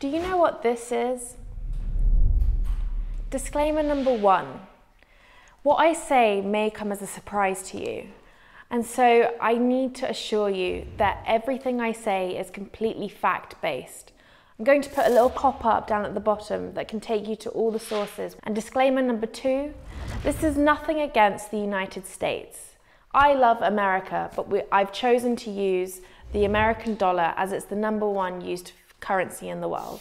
Do you know what this is? Disclaimer number one. What I say may come as a surprise to you. And so I need to assure you that everything I say is completely fact-based. I'm going to put a little pop-up down at the bottom that can take you to all the sources. And disclaimer number two, this is nothing against the United States. I love America, but I've chosen to use the American dollar as it's the #1 used currency in the world.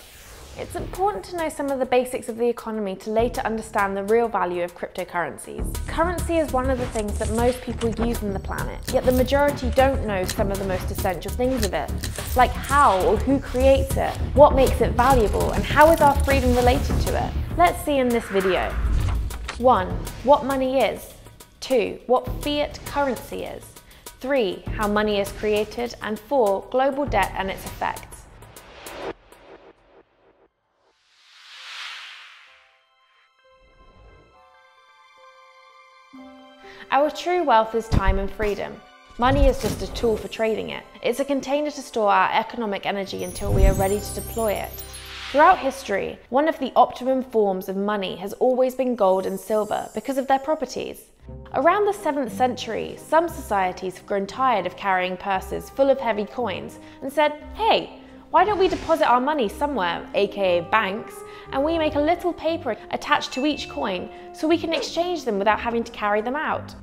It's important to know some of the basics of the economy to later understand the real value of cryptocurrencies. Currency is one of the things that most people use on the planet, yet the majority don't know some of the most essential things of it, like how or who creates it, what makes it valuable, and how is our freedom related to it. Let's see in this video. 1. What money is. 2. What fiat currency is. 3. How money is created. And 4. Global debt and its effects. Our true wealth is time and freedom. Money is just a tool for trading it. It's a container to store our economic energy until we are ready to deploy it. Throughout history, one of the optimum forms of money has always been gold and silver because of their properties. Around the 7th century, some societies have grown tired of carrying purses full of heavy coins and said, hey, why don't we deposit our money somewhere, aka banks, and we make a little paper attached to each coin so we can exchange them without having to carry them out.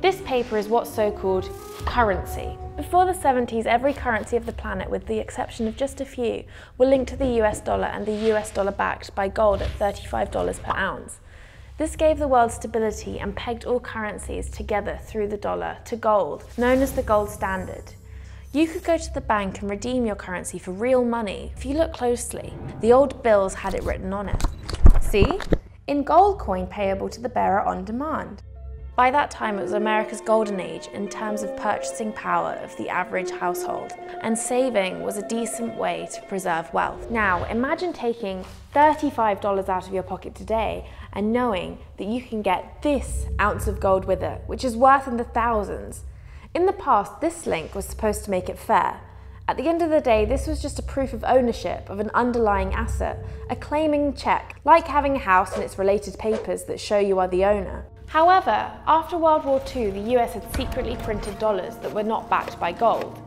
This paper is what's so-called currency. Before the 70s, every currency of the planet, with the exception of just a few, were linked to the US dollar, and the US dollar backed by gold at $35 per ounce. This gave the world stability and pegged all currencies together through the dollar to gold, known as the gold standard. You could go to the bank and redeem your currency for real money. If you look closely, the old bills had it written on it. See? In gold coin payable to the bearer on demand. By that time, it was America's golden age in terms of purchasing power of the average household, and saving was a decent way to preserve wealth. Now, imagine taking $35 out of your pocket today and knowing that you can get this ounce of gold with it, which is worth in the thousands. In the past, this link was supposed to make it fair. At the end of the day, this was just a proof of ownership of an underlying asset, a claiming check, like having a house and its related papers that show you are the owner. However, after World War II, the US had secretly printed dollars that were not backed by gold.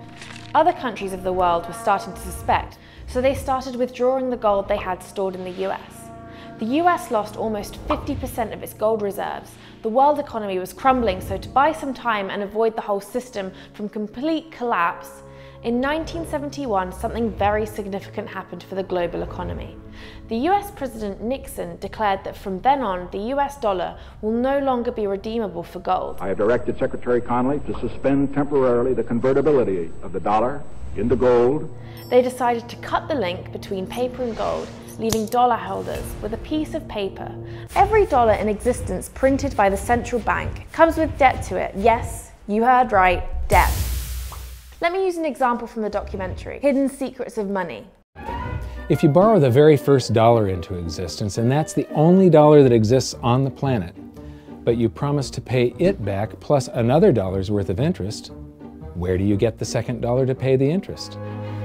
Other countries of the world were starting to suspect, so they started withdrawing the gold they had stored in the US. The US lost almost 50% of its gold reserves. The world economy was crumbling, so to buy some time and avoid the whole system from complete collapse, in 1971, something very significant happened for the global economy. The US President Nixon declared that from then on, the US dollar will no longer be redeemable for gold. I have directed Secretary Connolly to suspend temporarily the convertibility of the dollar into gold. They decided to cut the link between paper and gold, leaving dollar holders with a piece of paper. Every dollar in existence printed by the central bank comes with debt to it. Yes, you heard right, debt. Let me use an example from the documentary, Hidden Secrets of Money. If you borrow the very first dollar into existence, and that's the only dollar that exists on the planet, but you promise to pay it back plus another dollar's worth of interest, where do you get the second dollar to pay the interest?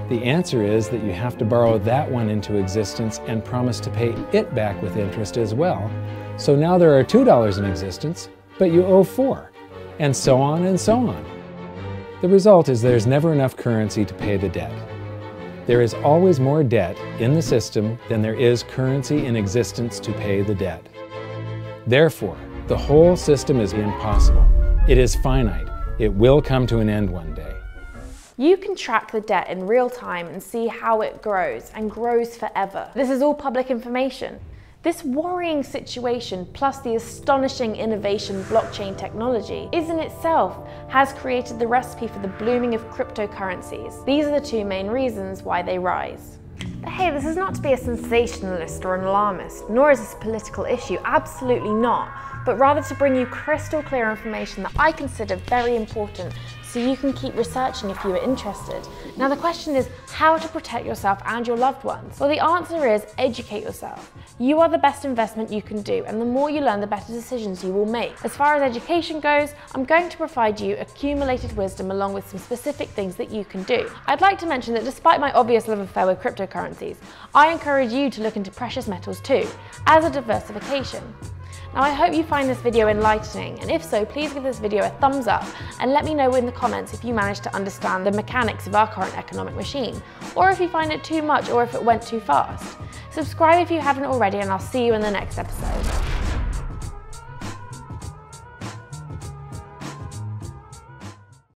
The answer is that you have to borrow that one into existence and promise to pay it back with interest as well. So now there are $2 in existence, but you owe 4, and so on and so on. The result is there's never enough currency to pay the debt. There is always more debt in the system than there is currency in existence to pay the debt. Therefore, the whole system is impossible. It is finite. It will come to an end one day. You can track the debt in real time and see how it grows and grows forever. This is all public information. This worrying situation, plus the astonishing innovation blockchain technology, is in itself has created the recipe for the blooming of cryptocurrencies. These are the two main reasons why they rise. But hey, this is not to be a sensationalist or an alarmist, nor is this a political issue, absolutely not, but rather to bring you crystal clear information that I consider very important so you can keep researching if you are interested. Now the question is how to protect yourself and your loved ones. Well, the answer is educate yourself. You are the best investment you can do, and the more you learn, the better decisions you will make. As far as education goes, I'm going to provide you accumulated wisdom along with some specific things that you can do. I'd like to mention that despite my obvious love affair with cryptocurrencies, I encourage you to look into precious metals too, as a diversification. Now I hope you find this video enlightening, and if so, please give this video a thumbs up and let me know in the comments if you managed to understand the mechanics of our current economic machine, or if you find it too much or if it went too fast. Subscribe if you haven't already, and I'll see you in the next episode.